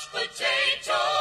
couch potato.